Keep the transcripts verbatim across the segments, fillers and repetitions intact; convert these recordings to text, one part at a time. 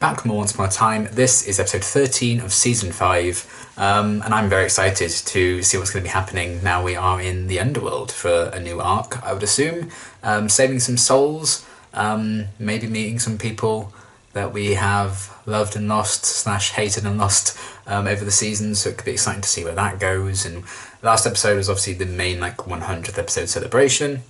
Back from Once Upon a Time. This is episode thirteen of season five, um, and I'm very excited to see what's going to be happening now we are in the underworld for a new arc, I would assume. Um, saving some souls, um, maybe meeting some people that we have loved and lost, slash hated and lost um, over the season, so it could be exciting to see where that goes. And last episode was obviously the main like one hundredth episode celebration.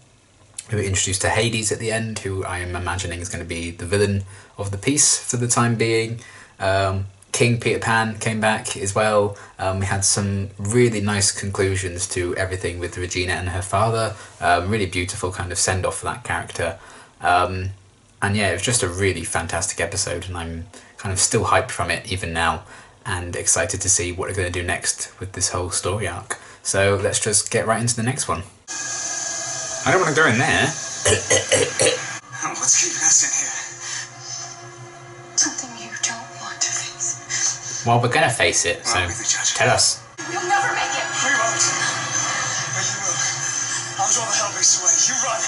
We were introduced to Hades at the end, who I am imagining is going to be the villain of the piece for the time being. Um, King Peter Pan came back as well. Um, we had some really nice conclusions to everything with Regina and her father. Um, really beautiful kind of send-off for that character. Um, and yeah, it was just a really fantastic episode, and I'm kind of still hyped from it even now, and excited to see what they're going to do next with this whole story arc. So let's just get right into the next one. I don't want to go in there. What's keeping us in here? Something you don't want to face. Well, we're gonna face it, well, so tell us. You'll never make it. We won't. But you will. I'll draw the Helbers away. You run.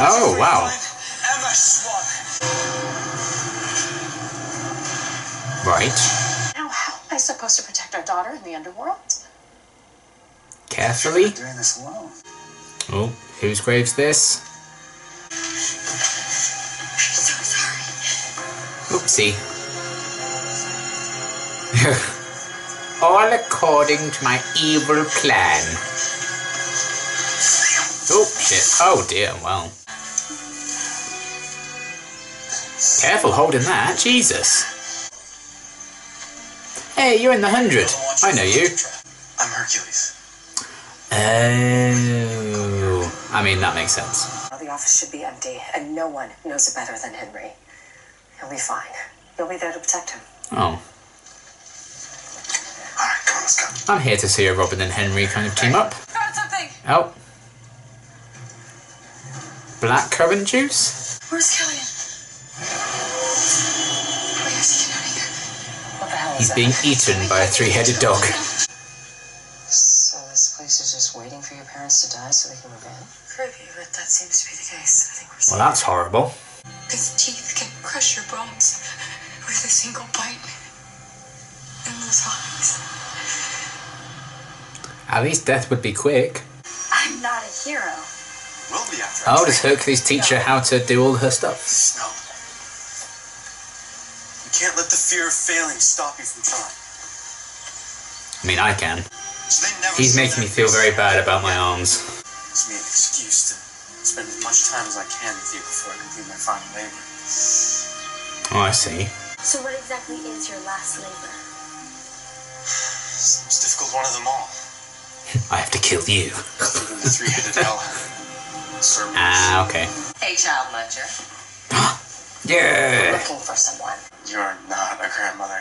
I'll oh, wow. Emma Swan. Right. Now, how am I supposed to protect our daughter in the underworld? Carefully. You're doing this alone. Oh. Whose grave's this? I'm so sorry. Oopsie. All according to my evil plan. Oh shit. Oh dear, well. Careful holding that, Jesus. Hey, you're in the hundred. I know you. I'm Hercules. Oh. I mean, that makes sense. The office should be empty, and no one knows it better than Henry. He'll be fine. You'll be there to protect him. Oh. All right, come on, let's go. I'm here to see a Robin and Henry kind of team up. Found something! Oh. Blackcurrant juice? Where's Killian? Wait, is he getting out of here? What the hell is that? He's being eaten by a three-headed dog. So this place is just waiting for your parents to die so they can move in? Creepy, but that seems to be the case. I think we're well, that's horrible. His teeth can crush your bones with a single bite. And those eyes. At least death would be quick. I'm not a hero. We'll be after oh, does Hercules teach no. her how to do all her stuff? Snow. You can't let the fear of failing stop you from trying. I mean, I can. So he's making me feel very bad about my arms. It's me an excuse to spend as much time as I can with you before I complete my final labor. Oh, I see. So what exactly is your last labor? It's the most difficult one of them all. I have to kill you. The three-headed hellhound. Cerberus. Ah, okay. Hey, child muncher. Yeah! We're looking for someone. You're not a grandmother.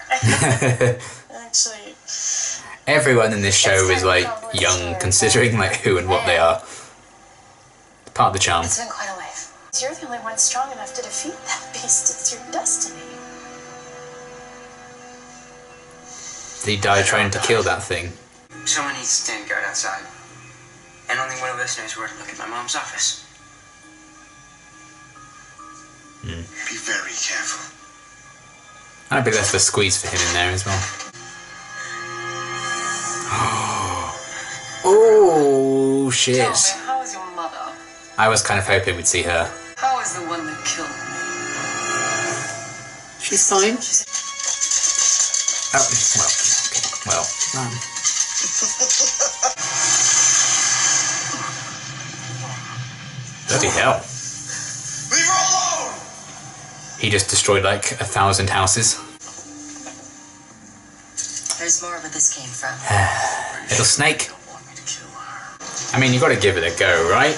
Actually... Everyone in this show is like young, considering like who and what they are. Part of the charm. It's been quite a life. You're the only one strong enough to defeat that beast. It's your destiny. He died trying to kill that thing. Someone needs to stand guard outside, and only one of us knows where to look at my mom's office. Mm. Be very careful. I'd be left with a squeeze for him in there as well. Oh shit. Tell me, how is your mother? I was kind of hoping we'd see her. How is the one that killed me? She's fine. She's... Oh, well, okay. Well, um. Bloody hell. Leave her alone! He just destroyed like a thousand houses. There's more where this came from. Little snake. I mean, you got to give it a go, right?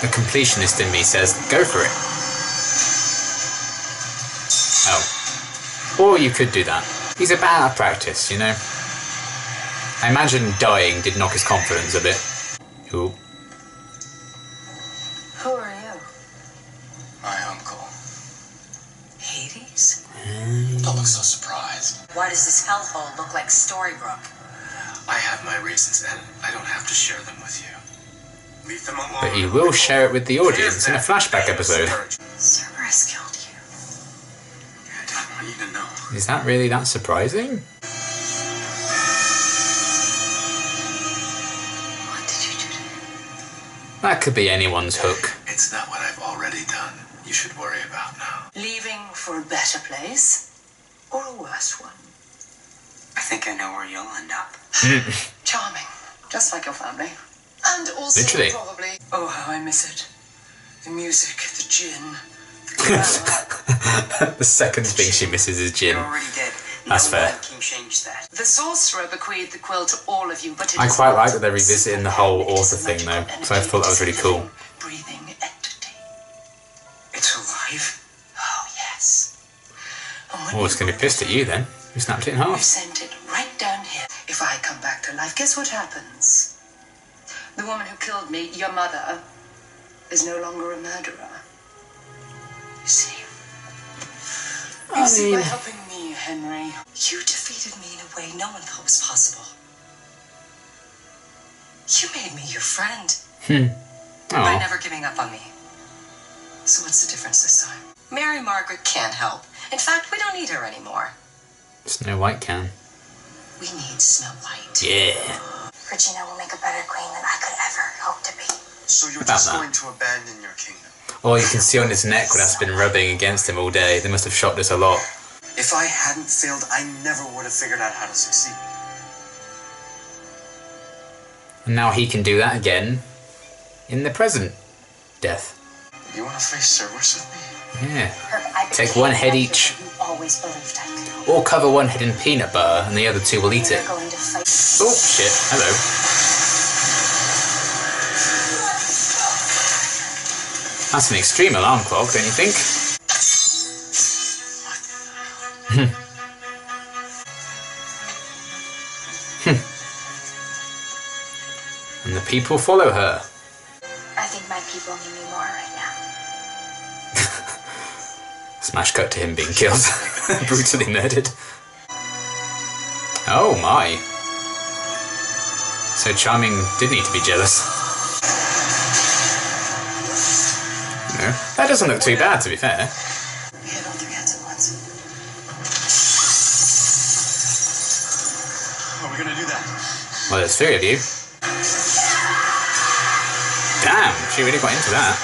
The completionist in me says, go for it. Oh. Or you could do that. He's a bad at practice, you know? I imagine dying did knock his confidence a bit. Ooh. Who are you? My uncle. Hades? Mm. Don't look so surprised. Why does this hellhole look like Storybrooke? I have my reasons, and I don't have to share them with you. Leave them alone. But you will share it with the audience in a flashback episode. Cerberus killed you. I don't want you to don't know. Is that really that surprising? What did you do to him? That could be anyone's Hook. It's not what I've already done you should worry about now. Leaving for a better place? Or a worse one? I think I know where you'll end up. Charming. Just like your family. And also Literally. probably... Oh, how I miss it. The music, the gin... the second thing she misses is gin. You're already dead. That's fair. No one can change that. The sorcerer bequeathed the quill to all of you, but it I quite like that they're revisiting the whole author thing though, so I thought that was really cool. Breathing entity. It's alive. Oh yes. Oh, it's gonna be pissed at you then. You snapped it in half. You sent it right down here. If I come back to life, guess what happens? The woman who killed me, your mother, is no longer a murderer. You see, I you see mean... by helping me, Henry, you defeated me in a way no one thought was possible. You made me your friend. Hmm. By never giving up on me. So what's the difference this time? Mary Margaret can't help. In fact, we don't need her anymore. Snow White can. We need Snow White. Yeah. Regina will make a better queen than I could ever hope to be. So you're About just that. going to abandon your kingdom? Oh, you can see on his neck that's been rubbing against him all day. They must have shot this a lot. If I hadn't failed, I never would have figured out how to succeed. And now he can do that again in the present. Death. You want to face Cerberus with me? Yeah. Herb, Take one head each. You always believed I could. Or cover one head in peanut butter and the other two will eat We're it. Going to fight. Oh, shit. Hello. That's an extreme alarm clock, don't you think? Hmm. Hmm. And the people follow her. I think my people need me more right now. Smash cut to him being killed. Brutally murdered. Oh my. So Charming did need to be jealous. That doesn't look too bad, to be fair. We had all three heads at once. Are we gonna do that? Well, there's three of you. Damn, she really got into that.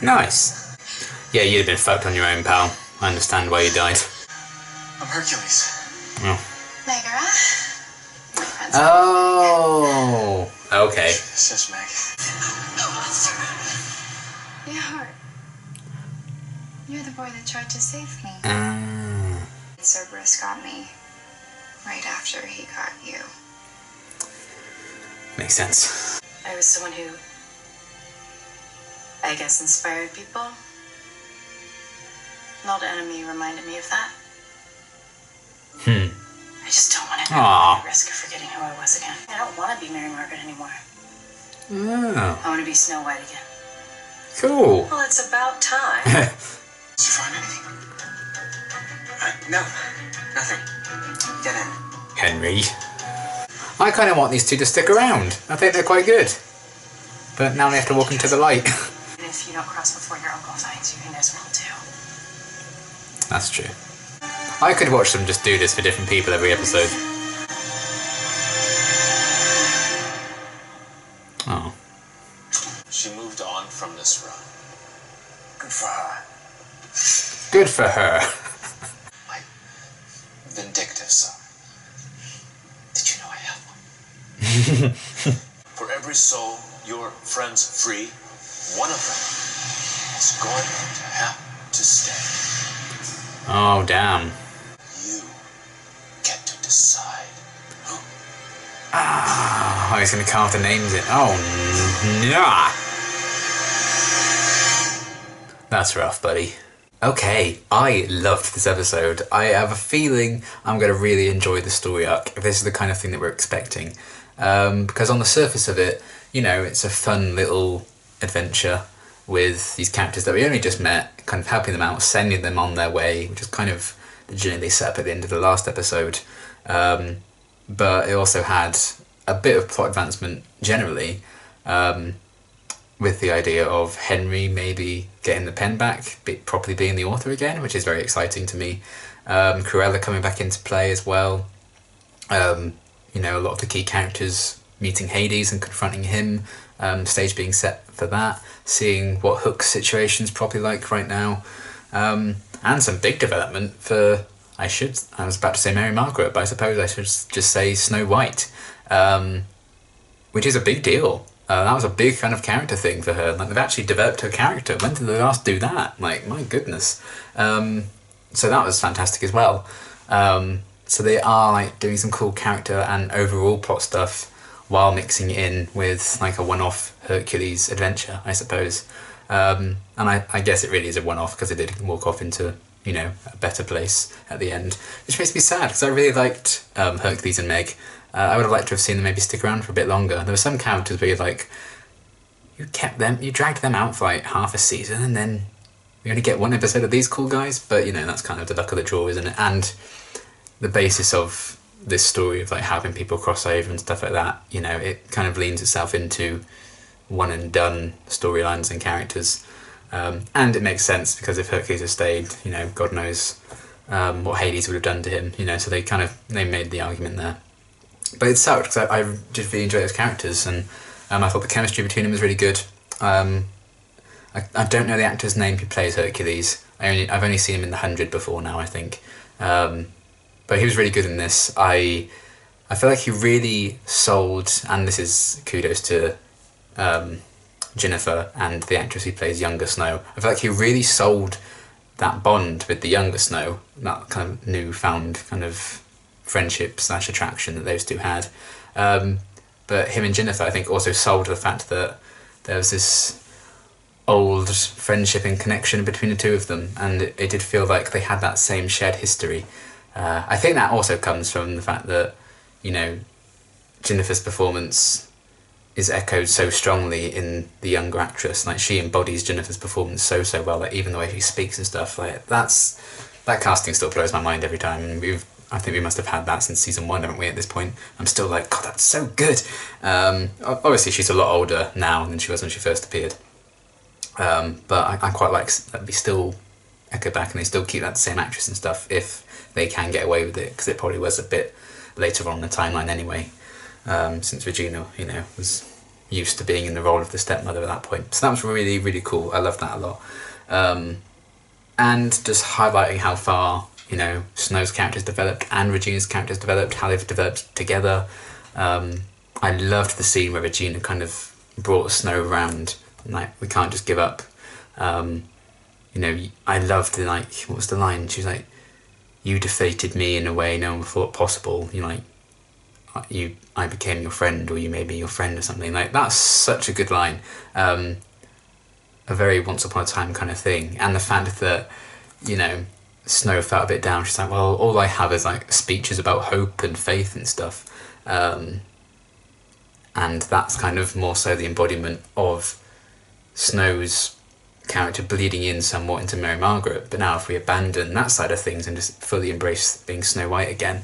Nice. Yeah, you'd have been fucked on your own, pal. I understand why you died. I'm Hercules. Oh. Meg, Oh, okay. It's just Meg. Your heart. You're the boy that tried to save me. Uh. Cerberus got me right after he got you. Makes sense. I was someone who, I guess, inspired people. An old enemy reminded me of that. Hmm. I just don't want to run the risk of forgetting who I was again. I don't want to be Mary Margaret anymore. Oh. I want to be Snow White again. Cool. Well, it's about time. Did you find anything? Uh, no, nothing. Dead end. Henry. I kind of want these two to stick around. I think they're quite good. But now they have to walk into the light. And if you don't cross before your uncle finds you, he knows what he'll do. That's true. I could watch them just do this for different people every episode. Oh. She moved on from this run. Good for her. Good for her. My vindictive son. Did you know I have one? For every soul your friends free, one of them is going to have to stay. Oh, damn. Ah, oh, he's going to carve the names in. Oh, nah. That's rough, buddy. Okay, I loved this episode. I have a feeling I'm going to really enjoy the story arc if this is the kind of thing that we're expecting. Um, because on the surface of it, you know, it's a fun little adventure with these characters that we only just met, kind of helping them out, sending them on their way, which is kind of the journey they set up at the end of the last episode. Um... But it also had a bit of plot advancement generally, um, with the idea of Henry maybe getting the pen back, be, properly being the author again, which is very exciting to me. Um, Cruella coming back into play as well. Um, you know, a lot of the key characters meeting Hades and confronting him, um, stage being set for that, seeing what Hook's situation's probably like right now, um, and some big development for, I should, I was about to say Mary Margaret, but I suppose I should just say Snow White, um, which is a big deal. Uh, that was a big kind of character thing for her. Like, they've actually developed her character. When did they last do that? Like, my goodness. Um, so that was fantastic as well. Um, so they are, like, doing some cool character and overall plot stuff while mixing in with, like, a one-off Hercules adventure, I suppose. Um, and I, I guess it really is a one-off because they did walk off into, you know, a better place at the end, which makes me sad because I really liked um, Hercules and Meg. Uh, I would have liked to have seen them maybe stick around for a bit longer. There were some characters where you're like, you kept them, you dragged them out for like half a season and then we only get one episode of these cool guys. But, you know, that's kind of the luck of the draw, isn't it? And the basis of this story of like having people cross over and stuff like that, you know, it kind of leans itself into one and done storylines and characters. Um, and it makes sense because if Hercules had stayed, you know, God knows um, what Hades would have done to him, you know, so they kind of, they made the argument there. But it's sad because I, I just really enjoy those characters, and um, I thought the chemistry between them was really good. Um, I, I don't know the actor's name who plays Hercules. I only, I've only seen him in The Hundred before now, I think. Um, but he was really good in this. I I feel like he really sold, and this is kudos to um, Jennifer and the actress who plays younger Snow. I feel like he really sold that bond with the younger Snow, that kind of newfound kind of friendship slash attraction that those two had, um, but him and Jennifer I think also sold the fact that there was this old friendship and connection between the two of them, and it, it did feel like they had that same shared history. uh, I think that also comes from the fact that, you know, Jennifer's performance is echoed so strongly in the younger actress. Like, she embodies Jennifer's performance so so well, like even the way she speaks and stuff, like that's that casting still blows my mind every time, and we've I think we must have had that since season one, haven't we, at this point? I'm still like, God, that's so good. Um, obviously, she's a lot older now than she was when she first appeared. Um, but I, I quite like that we still echo back and they still keep that same actress and stuff if they can get away with it, because it probably was a bit later on in the timeline anyway, um, since Regina, you know, was used to being in the role of the stepmother at that point. So that was really, really cool. I loved that a lot. Um, and just highlighting how far, you know, Snow's character's developed and Regina's character's developed, how they've developed together. Um, I loved the scene where Regina kind of brought Snow around, like, we can't just give up. Um, you know, I loved the, like, what was the line? She was like, you defeated me in a way no one thought possible. You know, like, you, I became your friend, or you made me your friend or something. Like, that's such a good line. Um, a very Once Upon a Time kind of thing. And the fact that, you know, Snow felt a bit down. She's like, well, all I have is like speeches about hope and faith and stuff, um, and that's kind of more so the embodiment of Snow's character bleeding in somewhat into Mary Margaret. But now if we abandon that side of things and just fully embrace being Snow White again,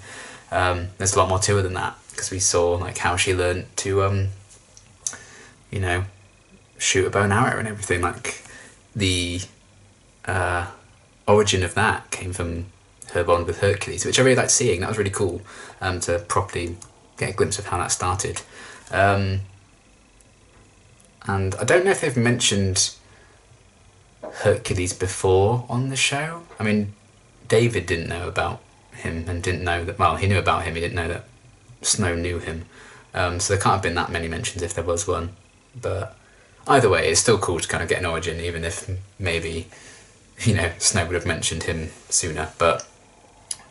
um, there's a lot more to her than that, because we saw like how she learned to um, you know, shoot a bow and arrow and everything. Like, the uh origin of that came from her bond with Hercules, which I really liked seeing. That was really cool, um, to properly get a glimpse of how that started. Um, and I don't know if they've mentioned Hercules before on the show. I mean, David didn't know about him and didn't know that, well, he knew about him, he didn't know that Snow knew him. Um, so there can't have been that many mentions if there was one. But either way, it's still cool to kind of get an origin, even if maybe, you know, Snow would have mentioned him sooner. But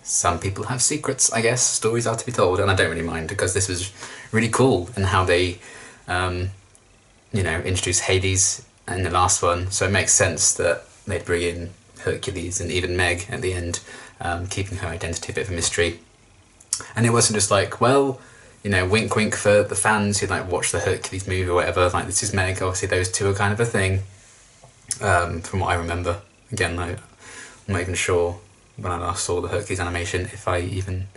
some people have secrets, I guess. Stories are to be told, and I don't really mind, because this was really cool and how they, um, you know, introduced Hades in the last one. So it makes sense that they'd bring in Hercules and even Meg at the end, um, keeping her identity a bit of a mystery. And it wasn't just like, well, you know, wink wink for the fans who like watch the Hercules movie or whatever, like, this is Meg. Obviously those two are kind of a thing, um, from what I remember. Again, I'm not even sure when I last saw the Hercules animation if I even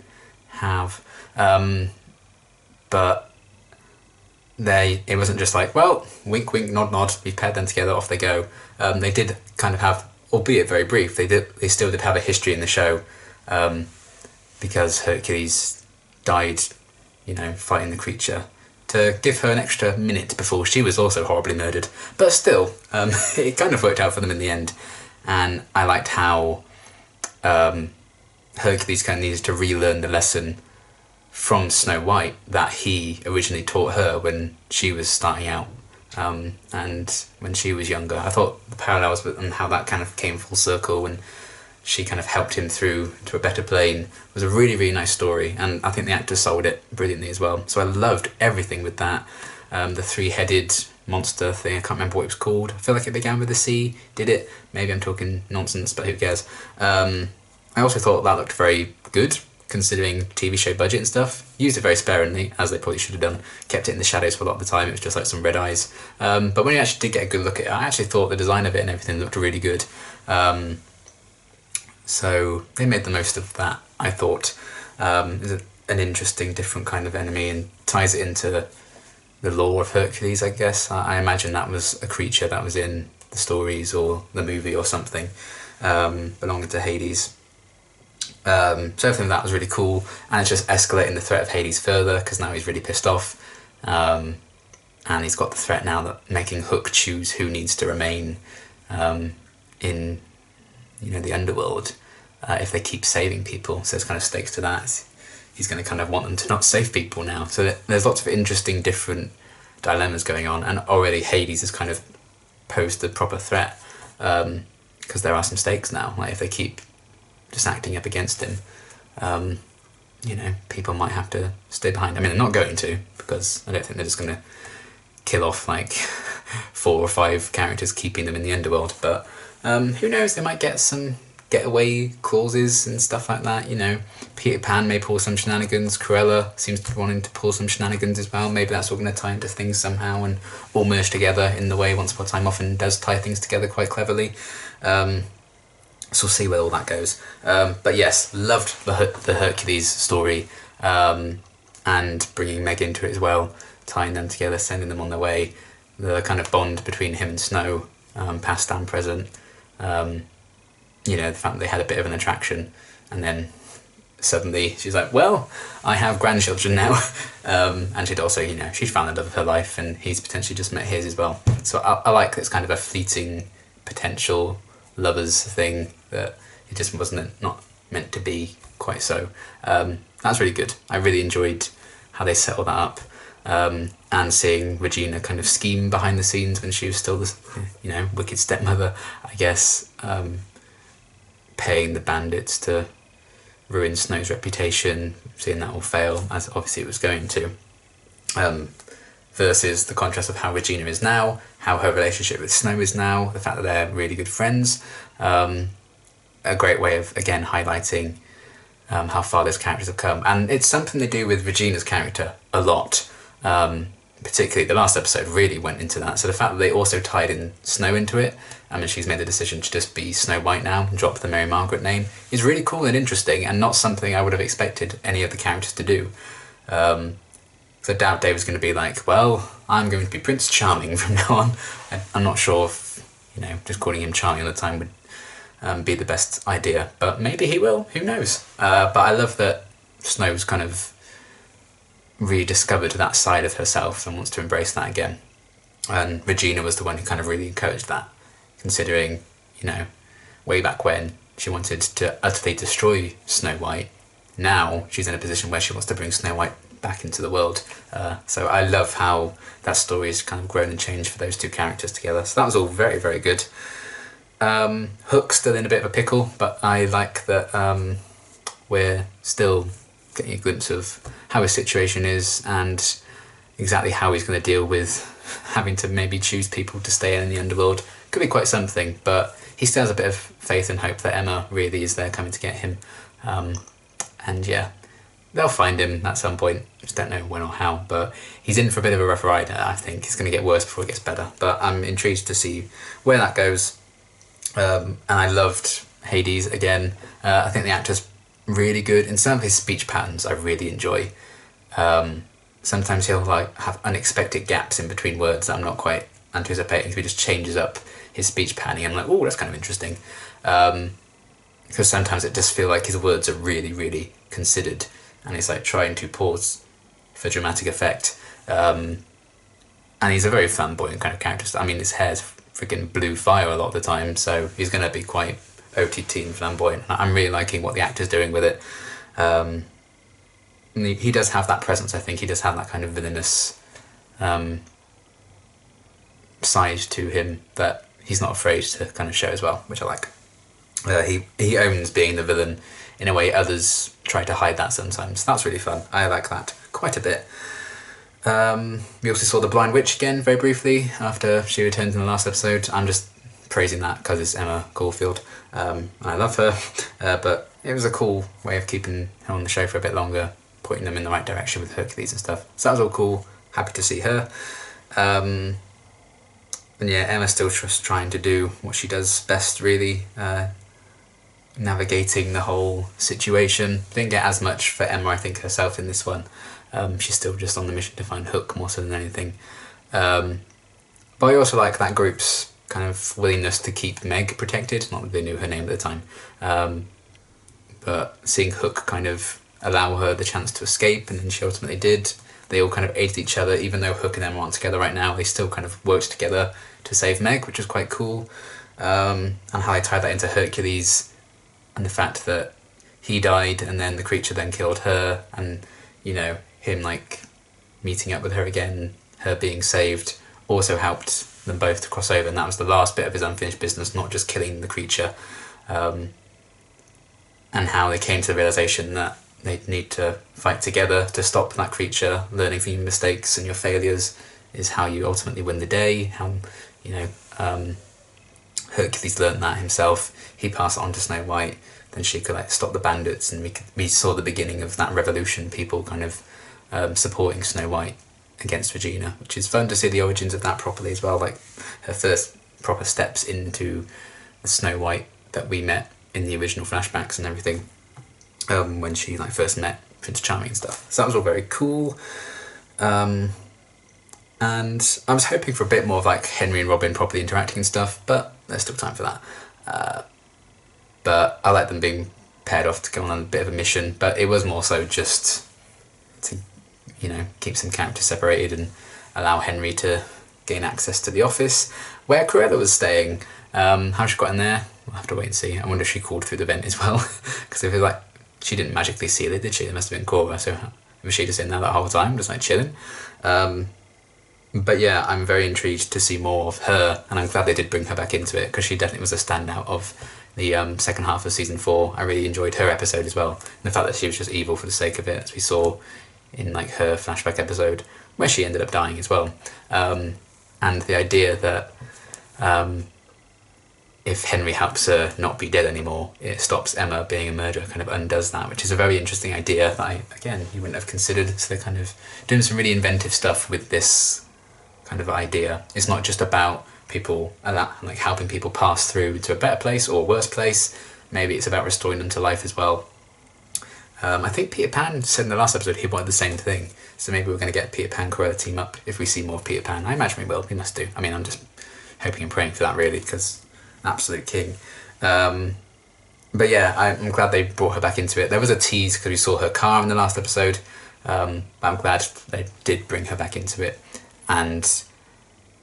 have. Um, but they it wasn't just like, well, wink wink nod nod, we paired them together, off they go. Um, they did kind of have, albeit very brief, they did they still did have a history in the show, um, because Hercules died, you know, fighting the creature, to give her an extra minute before she was also horribly murdered. But still, um, it kind of worked out for them in the end. And I liked how um, Hercules kind of needed to relearn the lesson from Snow White that he originally taught her when she was starting out, um, and when she was younger. I thought the parallels and how that kind of came full circle when she kind of helped him through to a better plane. It was a really, really nice story, and I think the actor sold it brilliantly as well. So I loved everything with that. Um, the three-headed monster thing, I can't remember what it was called. I feel like it began with a C, did it? Maybe I'm talking nonsense, but who cares? Um, I also thought that looked very good, considering T V show budget and stuff. Used it very sparingly, as they probably should have done. Kept it in the shadows for a lot of the time. It was just like some red eyes. Um, but when you actually did get a good look at it, I actually thought the design of it and everything looked really good. Um, So they made the most of that, I thought. Um, it's a, an interesting, different kind of enemy, and ties it into the lore of Hercules, I guess. I, I imagine that was a creature that was in the stories or the movie or something, um, belonging to Hades. Um, so everything that was really cool, and it's just escalating the threat of Hades further, because now he's really pissed off. Um, and he's got the threat now that making Hook choose who needs to remain um, in... you know, the underworld, uh, if they keep saving people. So there's kind of stakes to that. It's, he's going to kind of want them to not save people now. So th there's lots of interesting, different dilemmas going on, and already Hades has kind of posed the proper threat, because um, there are some stakes now. Like, if they keep just acting up against him, um, you know, people might have to stay behind. I mean, they're not going to, because I don't think they're just going to kill off, like, four or five characters, keeping them in the underworld, but... Um, who knows, they might get some getaway clauses and stuff like that, you know. Peter Pan may pull some shenanigans, Cruella seems to be wanting to pull some shenanigans as well. Maybe that's all going to tie into things somehow and all merge together in the way Once Upon a Time often does tie things together quite cleverly. Um, so we'll see where all that goes. Um, but yes, loved the, Her the Hercules story, um, and bringing Meg into it as well, tying them together, sending them on their way, the kind of bond between him and Snow, um, past and present. Um, you know, the fact that they had a bit of an attraction, and then suddenly she's like, well, I have grandchildren now. um, and she'd also, you know, she's found the love of her life, and he's potentially just met his as well. So I, I like that it's kind of a fleeting potential lovers thing, that it just wasn't not meant to be quite so. Um, that's really good. I really enjoyed how they set all that up, um, and seeing Regina kind of scheme behind the scenes when she was still this, you know, wicked stepmother, I guess, um, paying the bandits to ruin Snow's reputation, seeing that all fail, as obviously it was going to, um, versus the contrast of how Regina is now, how her relationship with Snow is now, the fact that they're really good friends. Um, a great way of, again, highlighting um, how far those characters have come. And it's something they do with Regina's character a lot, um, particularly the last episode really went into that. So the fact that they also tied in Snow into it, I mean, she's made the decision to just be Snow White now and drop the Mary Margaret name, is really cool and interesting, and not something I would have expected any of the characters to do. Um, so I doubt Dave was going to be like, well, I'm going to be Prince Charming from now on. I, I'm not sure if, you know, just calling him Charming all the time would um, be the best idea, but maybe he will, who knows. Uh, but I love that Snow's kind of rediscovered that side of herself and wants to embrace that again, and Regina was the one who kind of really encouraged that, considering, you know, way back when she wanted to utterly destroy Snow White, now she's in a position where she wants to bring Snow White back into the world. Uh, so I love how that story has kind of grown and changed for those two characters together. So that was all very, very good. Um, Hook's still in a bit of a pickle, but I like that um, we're still getting a glimpse of how his situation is and exactly how he's going to deal with having to maybe choose people to stay in the underworld. Could be quite something, but he still has a bit of faith and hope that Emma really is there coming to get him. Um, and yeah, they'll find him at some point. Just don't know when or how, but he's in for a bit of a rough ride, I think. It's going to get worse before it gets better, but I'm intrigued to see where that goes. Um, and I loved Hades again. Uh, I think the actor's really good, and some of his speech patterns I really enjoy. Um, sometimes he'll like have unexpected gaps in between words that I'm not quite anticipating, so he just changes up his speech pattern. I'm like, oh, that's kind of interesting. Um, because sometimes it just feels like his words are really, really considered, and he's like trying to pause for dramatic effect. Um, and he's a very flamboyant kind of character. I mean, his hair's freaking blue fire a lot of the time, so he's going to be quite O T T and flamboyant. And I'm really liking what the actor's doing with it. Um, he, he does have that presence, I think. He does have that kind of villainous um, side to him that he's not afraid to kind of show as well, which I like. Uh, he, he owns being the villain in a way others try to hide that sometimes. That's really fun. I like that quite a bit. Um, we also saw the Blind Witch again very briefly after she returned in the last episode. I'm just praising that because it's Emma Caulfield. Um, and I love her, uh, but it was a cool way of keeping her on the show for a bit longer, pointing them in the right direction with Hercules and stuff. So that was all cool. Happy to see her. Um, and yeah, Emma's still just trying to do what she does best, really. Uh, navigating the whole situation. Didn't get as much for Emma, I think, herself in this one. Um, she's still just on the mission to find Hook more so than anything. Um, but I also like that group's kind of willingness to keep Meg protected. Not that they knew her name at the time. Um, but seeing Hook kind of allow her the chance to escape, and then she ultimately did. They all kind of aided each other, even though Hook and Emma aren't together right now. They still kind of worked together to save Meg, which is quite cool. Um, and how they tied that into Hercules and the fact that he died and then the creature then killed her, and, you know, him like meeting up with her again, her being saved, also helped them both to cross over, and that was the last bit of his unfinished business, not just killing the creature. Um, and how they came to the realisation that they'd need to fight together to stop that creature. Learning from your mistakes and your failures is how you ultimately win the day. How, you know, um, Hercules learned that himself. He passed it on to Snow White, then she could like stop the bandits, and we, could, we saw the beginning of that revolution, people kind of um, supporting Snow White against Regina, which is fun to see the origins of that properly as well, like her first proper steps into the Snow White that we met in the original flashbacks and everything. Um, when she like first met Prince Charming and stuff. So that was all very cool. Um, and I was hoping for a bit more of like Henry and Robin properly interacting and stuff, but there's still time for that. Uh, but I like them being paired off to go on a bit of a mission, but it was more so just to, you know, keep some characters separated and allow Henry to gain access to the office where Cruella was staying. Um, how she got in there, we'll have to wait and see. I wonder if she called through the vent as well, because I feel like she didn't magically seal it, did she? It must have been Cora, so was she just in there that whole time, just like chilling? Um, but yeah, I'm very intrigued to see more of her, and I'm glad they did bring her back into it, because she definitely was a standout of the um, second half of season four. I really enjoyed her episode as well, and the fact that she was just evil for the sake of it, as we saw in like her flashback episode, where she ended up dying as well. Um, and the idea that um, if Henry helps her not be dead anymore, it stops Emma being a murderer, kind of undoes that, which is a very interesting idea that, I, again, you wouldn't have considered. So they're kind of doing some really inventive stuff with this kind of idea. It's not just about people, like helping people pass through to a better place or a worse place. Maybe it's about restoring them to life as well. Um, I think Peter Pan said in the last episode he wanted the same thing. So maybe we're going to get Peter Pan Cruella team up if we see more of Peter Pan. I imagine we will. We must do. I mean, I'm just hoping and praying for that, really, because absolute king. Um, but yeah, I'm glad they brought her back into it. There was a tease because we saw her car in the last episode, um, but I'm glad they did bring her back into it. And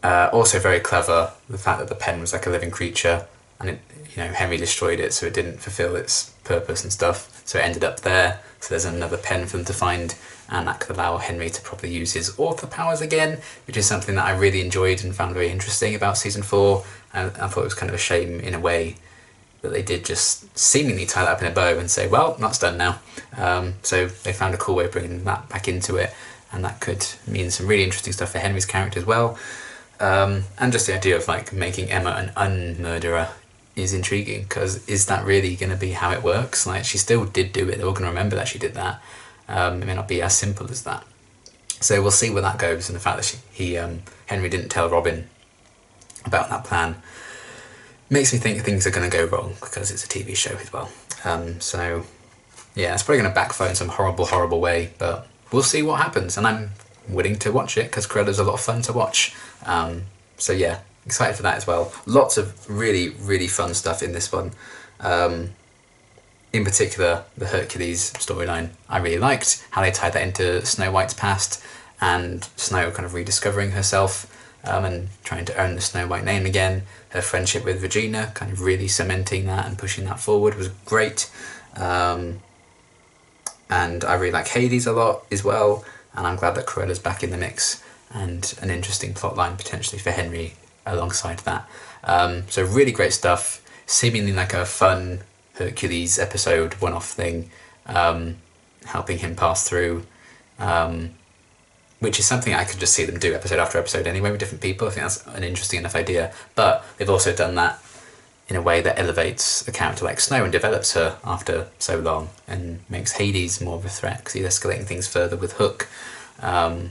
uh, also very clever, the fact that the pen was like a living creature, and it, you know, Henry destroyed it, so it didn't fulfill its purpose and stuff, so it ended up there. So there's another pen for them to find, and that could allow Henry to properly use his author powers again, which is something that I really enjoyed and found very interesting about season four. And I thought it was kind of a shame in a way that they did just seemingly tie that up in a bow and say, well, that's done now. Um, so they found a cool way of bringing that back into it, and that could mean some really interesting stuff for Henry's character as well. Um, and just the idea of like making Emma an un-murderer is intriguing, because is that really going to be how it works? Like, she still did do it. They're all going to remember that she did that. Um, it may not be as simple as that. So we'll see where that goes, and the fact that she, he, um, Henry didn't tell Robin about that plan makes me think things are going to go wrong, because it's a T V show as well. Um, so yeah, it's probably going to backfire in some horrible, horrible way, but we'll see what happens. And I'm willing to watch it, because Cruella's a lot of fun to watch. Um, so yeah, excited for that as well. Lots of really, really fun stuff in this one. Um, in particular, the Hercules storyline I really liked, how they tied that into Snow White's past, and Snow kind of rediscovering herself um, and trying to earn the Snow White name again. Her friendship with Regina, kind of really cementing that and pushing that forward, was great. Um, and I really like Hades a lot as well, and I'm glad that Cruella's back in the mix, and an interesting plotline potentially for Henry alongside that. Um, so really great stuff, seemingly like a fun Hercules episode one-off thing, um, helping him pass through, um, which is something I could just see them do episode after episode anyway with different people. I think that's an interesting enough idea, but they've also done that in a way that elevates a character like Snow and develops her after so long, and makes Hades more of a threat because he's escalating things further with Hook. Um,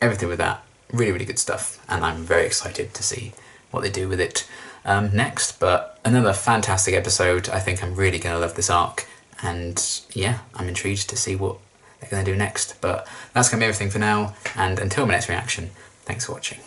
everything with that, really, really good stuff, and I'm very excited to see what they do with it um, next. But another fantastic episode. I think I'm really going to love this arc, and yeah, I'm intrigued to see what they're going to do next. But that's going to be everything for now, and until my next reaction, thanks for watching.